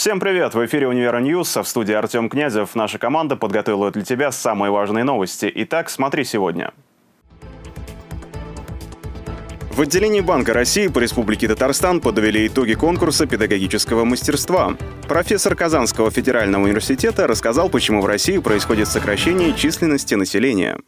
Всем привет! В эфире «Универ Ньюз», в студии Артем Князев. Наша команда подготовила для тебя самые важные новости. Итак, смотри сегодня. В отделении Банка России по Республике Татарстан подвели итоги конкурса педагогического мастерства. Профессор Казанского федерального университета рассказал, почему в России происходит сокращение численности населения.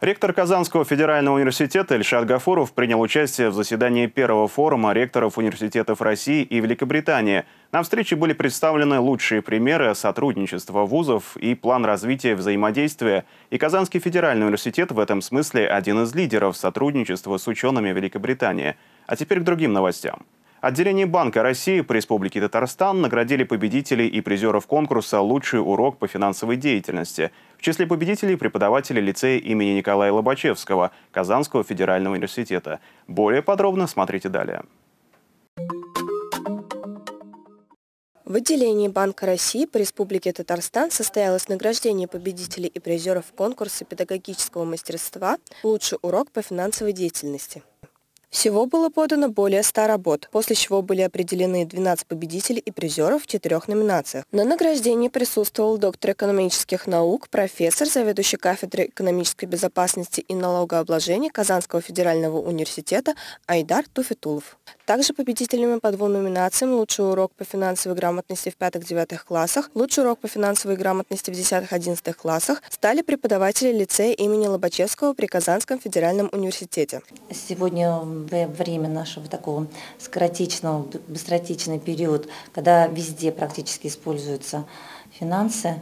Ректор Казанского федерального университета Ильшат Гафуров принял участие в заседании первого форума ректоров университетов России и Великобритании. На встрече были представлены лучшие примеры сотрудничества вузов и план развития взаимодействия. И Казанский федеральный университет в этом смысле один из лидеров сотрудничества с учеными Великобритании. А теперь к другим новостям. Отделение Банка России по Республике Татарстан наградили победителей и призеров конкурса «Лучший урок по финансовой деятельности». В числе победителей преподаватели лицея имени Николая Лобачевского Казанского федерального университета. Более подробно смотрите далее. В отделении Банка России по Республике Татарстан состоялось награждение победителей и призеров конкурса педагогического мастерства «Лучший урок по финансовой деятельности». Всего было подано более 100 работ, после чего были определены 12 победителей и призеров в 4 номинациях. На награждении присутствовал доктор экономических наук, профессор, заведующий кафедрой экономической безопасности и налогообложения Казанского федерального университета Айдар Туфетулов. Также победителями по двум номинациям «Лучший урок по финансовой грамотности в 5-9 классах», «Лучший урок по финансовой грамотности в 10-11 классах» стали преподаватели лицея имени Лобачевского при Казанском федеральном университете. Сегодня время нашего такого скоротечного, быстротечный период, когда везде практически используются финансы,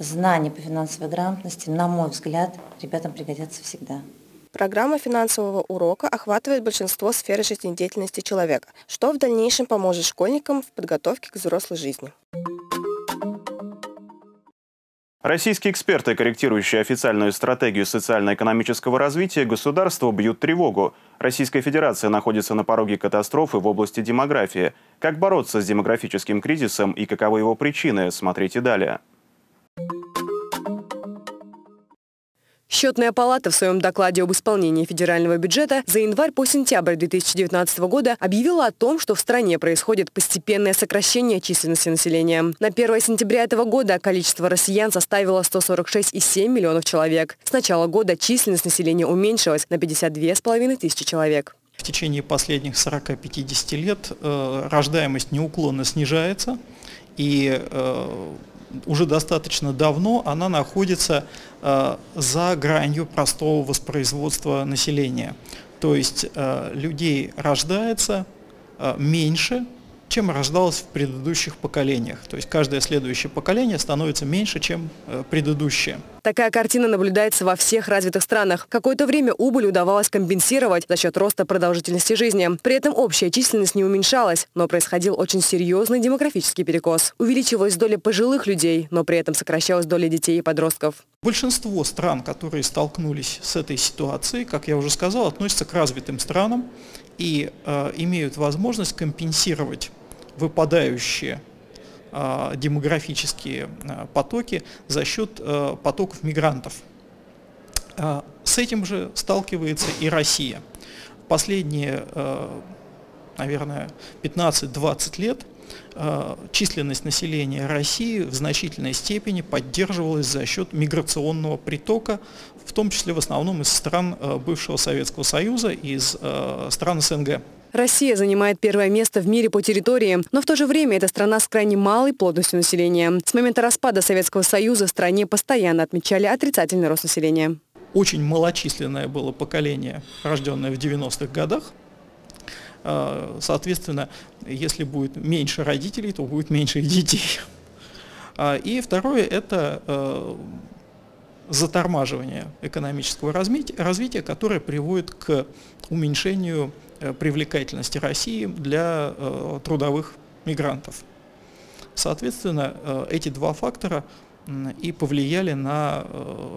знания по финансовой грамотности, на мой взгляд, ребятам пригодятся всегда. Программа финансового урока охватывает большинство сфер жизнедеятельности человека, что в дальнейшем поможет школьникам в подготовке к взрослой жизни. Российские эксперты, корректирующие официальную стратегию социально-экономического развития государства, бьют тревогу. Российская Федерация находится на пороге катастрофы в области демографии. Как бороться с демографическим кризисом и каковы его причины, смотрите далее. Счетная палата в своем докладе об исполнении федерального бюджета за январь по сентябрь 2019 года объявила о том, что в стране происходит постепенное сокращение численности населения. На 1 сентября этого года количество россиян составило 146,7 миллионов человек. С начала года численность населения уменьшилась на 52,5 тысячи человек. В течение последних 40-50 лет рождаемость неуклонно снижается, и уже достаточно давно она находится за гранью простого воспроизводства населения. То есть людей рождается меньше, чем рождалось в предыдущих поколениях. То есть каждое следующее поколение становится меньше, чем предыдущее. Такая картина наблюдается во всех развитых странах. Какое-то время убыль удавалось компенсировать за счет роста продолжительности жизни. При этом общая численность не уменьшалась, но происходил очень серьезный демографический перекос. Увеличивалась доля пожилых людей, но при этом сокращалась доля детей и подростков. Большинство стран, которые столкнулись с этой ситуацией, как я уже сказал, относятся к развитым странам и имеют возможность компенсировать выпадающие демографические потоки за счет потоков мигрантов. С этим же сталкивается и Россия. Последние, наверное, 15-20 лет численность населения России в значительной степени поддерживалась за счет миграционного притока, в том числе в основном из стран бывшего Советского Союза, из стран СНГ. Россия занимает первое место в мире по территории, но в то же время это страна с крайне малой плотностью населения. С момента распада Советского Союза в стране постоянно отмечали отрицательный рост населения. Очень малочисленное было поколение, рожденное в 90-х годах. Соответственно, если будет меньше родителей, то будет меньше и детей. И второе – это затормаживание экономического развития, которое приводит к уменьшению привлекательности России для трудовых мигрантов. Соответственно, эти два фактора и повлияли на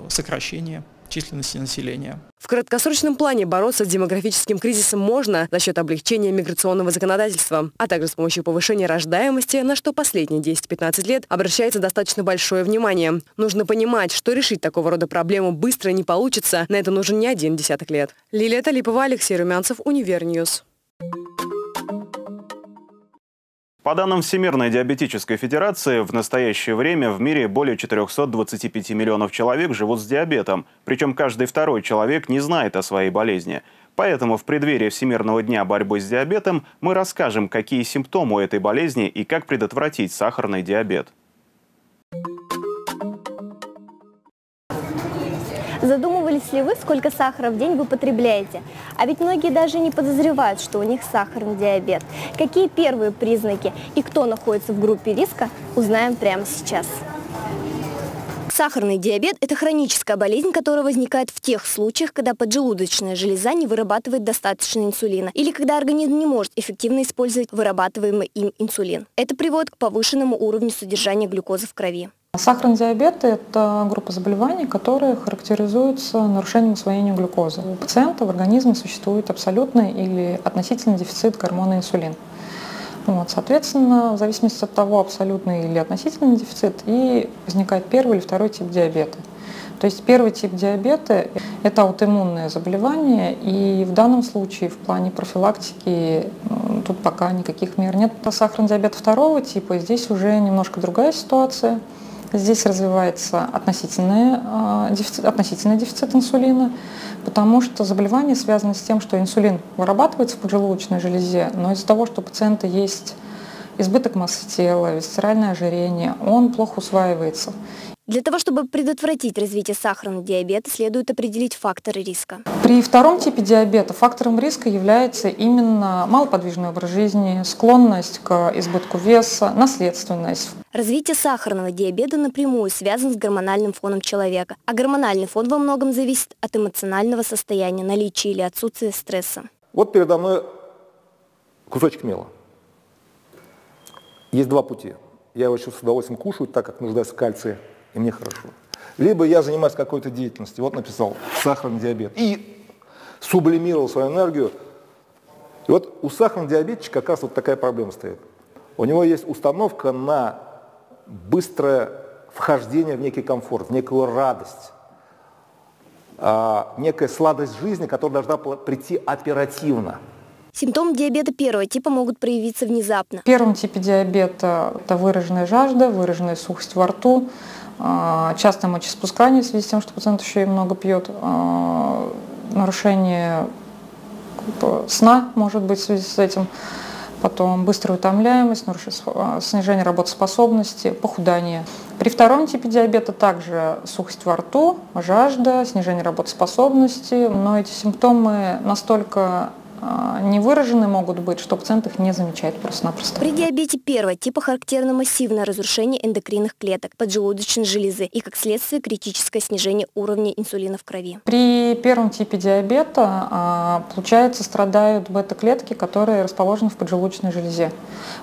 сокращение численности населения. В краткосрочном плане бороться с демографическим кризисом можно за счет облегчения миграционного законодательства, а также с помощью повышения рождаемости, на что последние 10-15 лет обращается достаточно большое внимание. Нужно понимать, что решить такого рода проблему быстро не получится, на это нужен не один десяток лет. Лилия Талипова, Алексей Румянцев, Универ Ньюз. По данным Всемирной диабетической федерации, в настоящее время в мире более 425 миллионов человек живут с диабетом. Причем каждый второй человек не знает о своей болезни. Поэтому в преддверии Всемирного дня борьбы с диабетом мы расскажем, какие симптомы у этой болезни и как предотвратить сахарный диабет. Задумывались ли вы, сколько сахара в день вы потребляете? А ведь многие даже не подозревают, что у них сахарный диабет. Какие первые признаки и кто находится в группе риска, узнаем прямо сейчас. Сахарный диабет – это хроническая болезнь, которая возникает в тех случаях, когда поджелудочная железа не вырабатывает достаточно инсулина или когда организм не может эффективно использовать вырабатываемый им инсулин. Это приводит к повышенному уровню содержания глюкозы в крови. Сахарный диабет – это группа заболеваний, которые характеризуются нарушением усвоения глюкозы. У пациента в организме существует абсолютный или относительный дефицит гормона инсулин. Вот, соответственно, в зависимости от того, абсолютный или относительный дефицит, и возникает первый или второй тип диабета. То есть первый тип диабета – это аутоиммунное заболевание, и в данном случае в плане профилактики тут пока никаких мер нет. Сахарный диабет второго типа, здесь уже немножко другая ситуация. Здесь развивается относительный дефицит инсулина, потому что заболевание связано с тем, что инсулин вырабатывается в поджелудочной железе, но из-за того, что у пациента есть избыток массы тела, висцеральное ожирение, он плохо усваивается. Для того, чтобы предотвратить развитие сахарного диабета, следует определить факторы риска. При втором типе диабета фактором риска является именно малоподвижный образ жизни, склонность к избытку веса, наследственность. Развитие сахарного диабета напрямую связано с гормональным фоном человека, а гормональный фон во многом зависит от эмоционального состояния, наличия или отсутствия стресса. Вот передо мной кусочек мела. Есть два пути. Я его сейчас с удовольствием кушаю, так как нуждаюсь в кальции. И мне хорошо. Либо я занимаюсь какой-то деятельностью, вот написал сахарный диабет, и сублимировал свою энергию. И вот у сахарного диабетчика как раз вот такая проблема стоит. У него есть установка на быстрое вхождение в некий комфорт, в некую радость, некая сладость жизни, которая должна прийти оперативно. Симптомы диабета первого типа могут проявиться внезапно. В первом типе диабета это выраженная жажда, выраженная сухость во рту, частое мочеиспускание в связи с тем, что пациент еще и много пьет, нарушение сна может быть в связи с этим, потом быстрая утомляемость, снижение работоспособности, похудание. При втором типе диабета также сухость во рту, жажда, снижение работоспособности, но эти симптомы настолько невыраженные могут быть, что пациент их не замечает просто-напросто. При диабете первого типа характерно массивное разрушение эндокринных клеток, поджелудочной железы и, как следствие, критическое снижение уровня инсулина в крови. При первом типе диабета, получается, страдают бета-клетки, которые расположены в поджелудочной железе.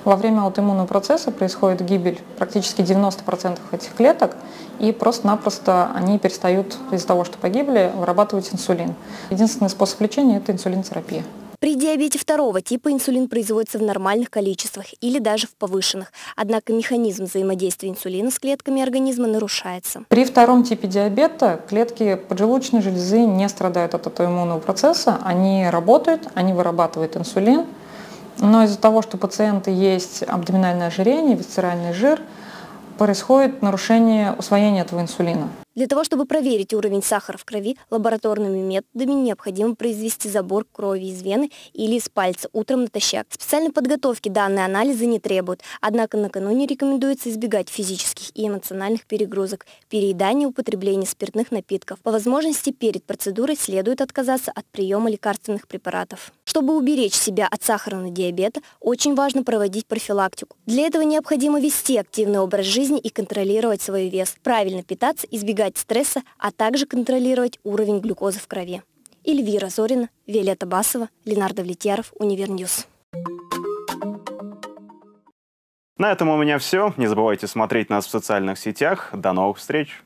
Во время аутоиммунного процесса происходит гибель практически 90% этих клеток, и просто-напросто они перестают из-за того, что погибли, вырабатывать инсулин. Единственный способ лечения – это инсулинотерапия. При диабете второго типа инсулин производится в нормальных количествах или даже в повышенных. Однако механизм взаимодействия инсулина с клетками организма нарушается. При втором типе диабета клетки поджелудочной железы не страдают от аутоиммунного процесса. Они работают, они вырабатывают инсулин. Но из-за того, что у пациента есть абдоминальное ожирение, висцеральный жир, происходит нарушение усвоения этого инсулина. Для того, чтобы проверить уровень сахара в крови, лабораторными методами необходимо произвести забор крови из вены или из пальца утром натощак. Специальной подготовки данные анализы не требуют, однако накануне рекомендуется избегать физических и эмоциональных перегрузок, переедания, употребления спиртных напитков. По возможности перед процедурой следует отказаться от приема лекарственных препаратов. Чтобы уберечь себя от сахарного диабета, очень важно проводить профилактику. Для этого необходимо вести активный образ жизни и контролировать свой вес, правильно питаться, избегать стресса, а также контролировать уровень глюкозы в крови. Эльвира Зорина, Виолетта Басова, Ленар Давлетьяров, Универ Ньюз. На этом у меня все. Не забывайте смотреть нас в социальных сетях. До новых встреч!